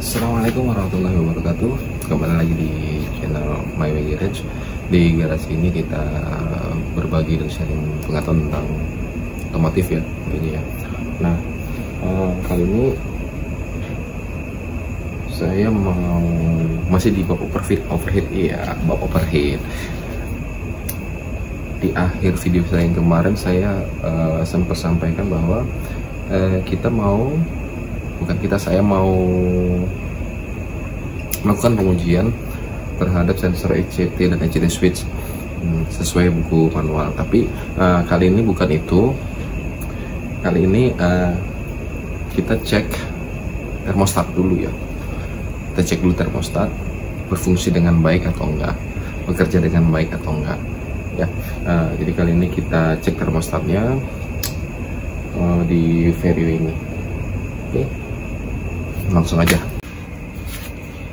Assalamualaikum warahmatullahi wabarakatuh. Kembali lagi di channel My Way Garage. Di garage ini kita berbagi dan sharing pengetahuan tentang otomotif ya tentunya ya. Nah kali ini saya mau masih di bab overheat ya, bab overheat. Di akhir video saya yang kemarin saya sempat sampaikan bahwa saya mau melakukan pengujian terhadap sensor ECT dan ECT switch sesuai buku manual. Tapi kali ini bukan itu. Kali ini kita cek termostat dulu ya. Kita cek dulu termostat berfungsi dengan baik atau enggak, bekerja dengan baik atau enggak ya. Jadi kali ini kita cek termostatnya di video ini. Oke, langsung aja.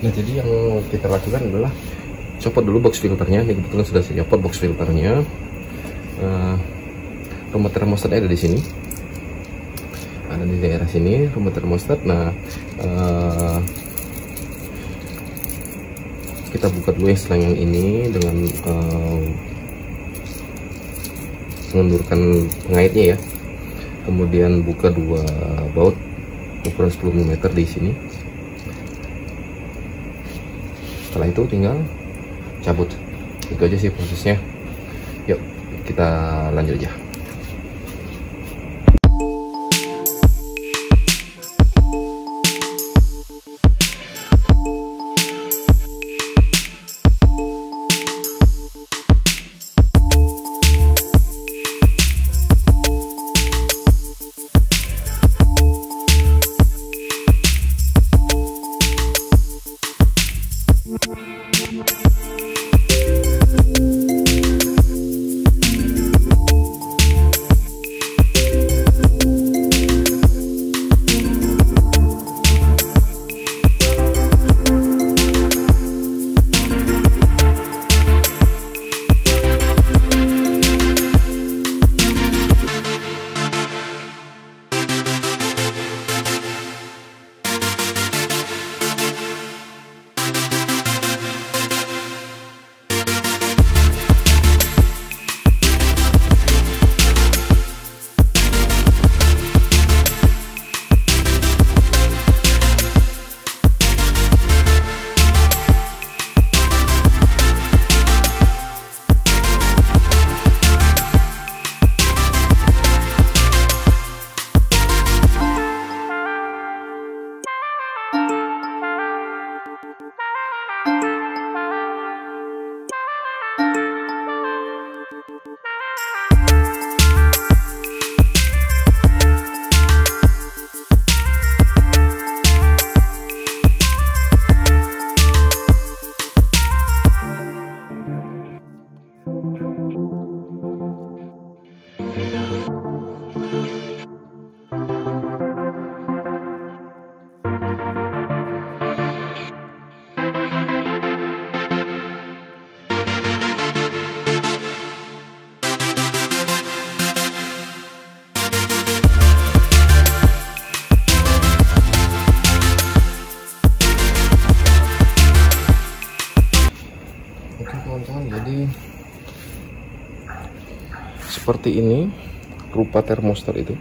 Nah, jadi yang kita lakukan adalah copot dulu box filternya. Ini kebetulan sudah saya copot box filternya. Remote termostatnya ada di sini, ada di daerah sini remote termostat. Nah, kita buka dulu ya selang yang ini dengan mengundurkan pengaitnya ya, kemudian buka dua baut ukuran 10 mm di sini. Setelah itu tinggal cabut. Itu aja sih prosesnya. Yuk, kita lanjut aja. Seperti ini rupa termostat itu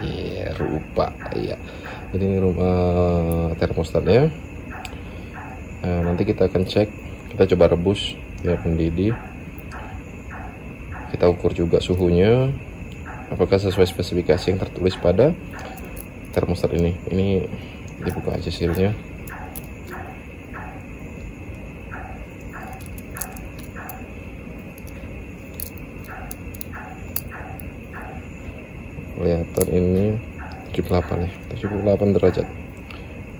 ya, jadi ini rupa termostatnya. Nah, nanti kita akan cek, kita coba rebus ya, mendidih. Kita ukur juga suhunya apakah sesuai spesifikasi yang tertulis pada termostat ini. Ini dibuka aja sealnya. Kelihatan ini 78 ya, 78 derajat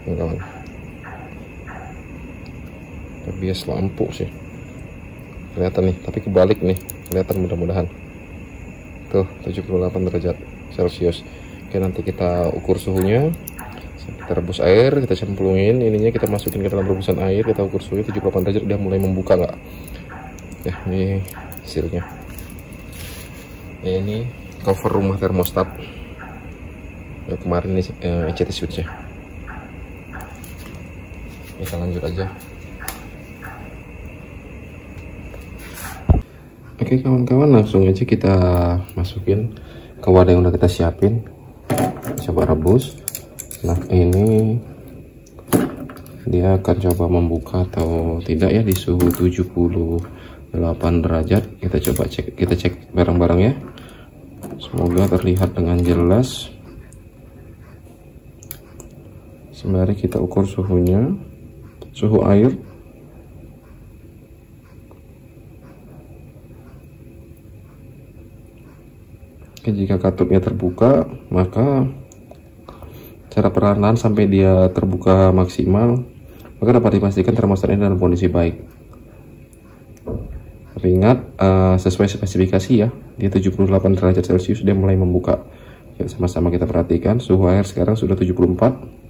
kawan. Bias lampu sih kelihatan nih, tapi kebalik nih kelihatan, mudah-mudahan tuh 78 derajat Celcius. Oke, nanti kita ukur suhunya, kita rebus air, kita cemplungin ininya, kita masukin ke dalam rebusan air, kita ukur suhunya 78 derajat. Udah mulai membuka nggak ya? Ini hasilnya. Ini cover rumah termostat ya, kemarin ini ECT switch ya. Kita lanjut aja. Oke kawan-kawan, langsung aja kita masukin ke wadah yang udah kita siapin. Coba rebus. Nah ini dia akan coba membuka atau tidak ya di suhu 78 derajat. Kita cek barang-barangnya. Semoga terlihat dengan jelas. Sembari kita ukur suhunya, suhu air. Jika katupnya terbuka, maka cara penahanan sampai dia terbuka maksimal, maka dapat dipastikan termostatnya dalam kondisi baik. Tapi ingat, sesuai spesifikasi ya, di 78 derajat Celcius dia mulai membuka. Sama-sama kita perhatikan, suhu air sekarang sudah 74.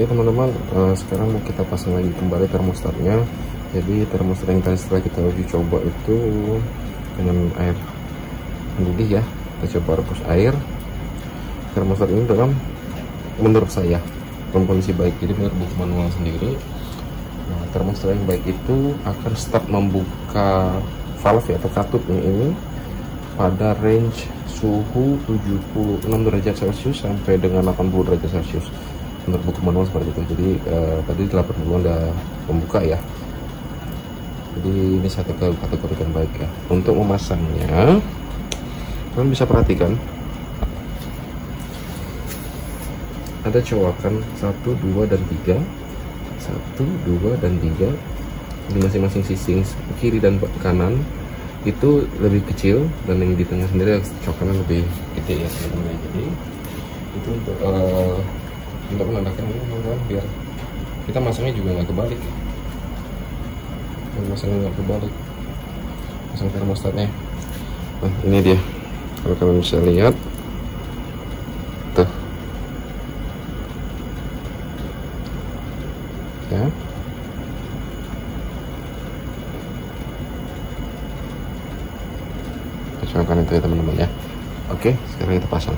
Oke teman-teman, sekarang mau kita pasang lagi kembali termostatnya. Jadi termostat yang tadi setelah kita uji coba itu dengan air mendidih ya, kita coba rebus air. Termostat ini menurut saya dalam kondisi baik, jadi benar buku manual sendiri. Nah, termostat yang baik itu akan start membuka valve ya, atau katupnya ini pada range suhu 76 derajat Celcius sampai dengan 80 derajat Celcius. Menurut buku manual seperti itu. Jadi tadi 80 udah membuka ya. Jadi ini satu kategori yang baik ya. Untuk memasangnya, kalian bisa perhatikan ada coakan 1, 2, dan 3, 1, 2, dan 3 di masing-masing sisi kiri dan kanan itu lebih kecil, dan yang di tengah sendiri coakannya lebih gede ya. Jadi itu untuk menandakan ini teman-teman, biar kita masangnya juga nggak kebalik. Masang termostatnya. Nah ini dia, kalau kalian bisa lihat tuh, kan. Kita coba nanti ya teman-teman ya. Oke, sekarang kita pasang.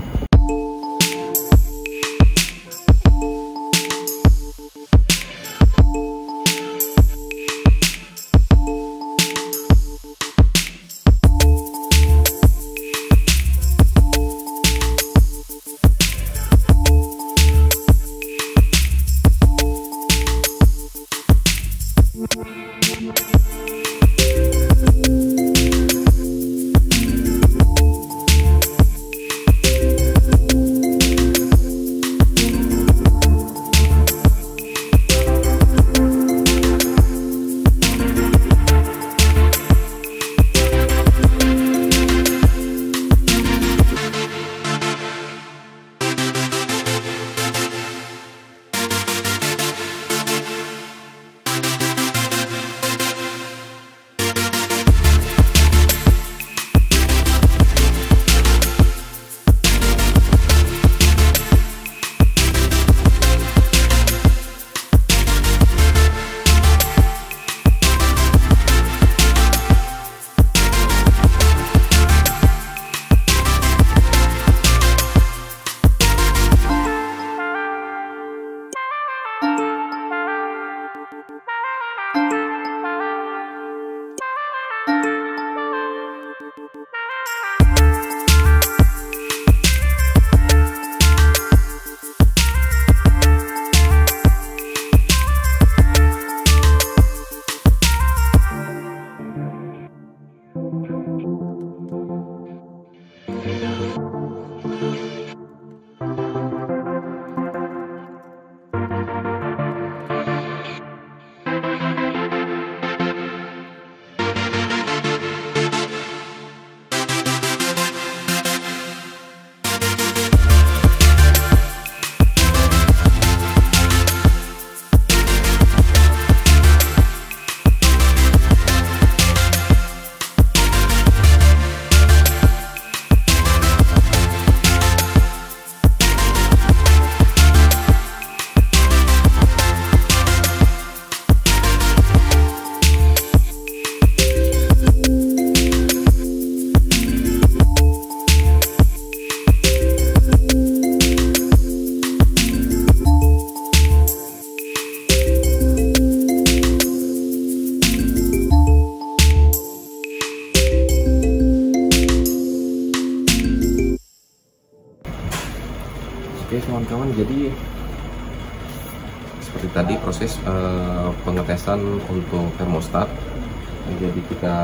Oke kawan-kawan, jadi seperti tadi proses pengetesan untuk termostat. Jadi kita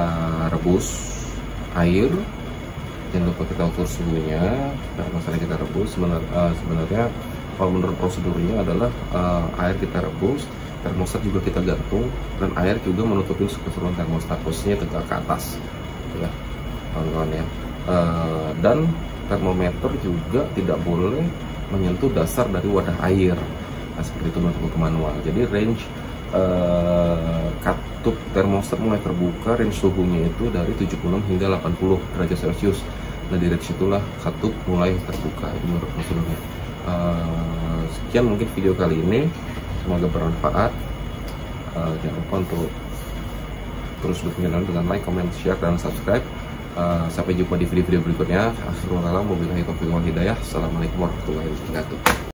rebus air, jangan lupa kita ukur suhunya. Nah, masalah kita rebus sebenarnya kalau menurut prosedurnya adalah air kita rebus, termostat juga kita gantung, dan air juga menutupi keseluruhan termostat, posisinya tegak ke atas ya kawan-kawan ya. Dan termometer juga tidak boleh menyentuh dasar dari wadah air. Nah, seperti itu menurut buku manual. Jadi range katup termostat mulai terbuka, range suhunya itu dari 76 hingga 80 derajat Celcius. Nah, di range itulah katup mulai terbuka menurut prosedurnya. Sekian mungkin video kali ini, semoga bermanfaat. Jangan lupa untuk terus dukung channel dengan like, comment, share, dan subscribe. Sampai jumpa di video-video berikutnya. Akhirul kalam, wabillahi taufiq wal hidayah. Assalamualaikum warahmatullahi wabarakatuh.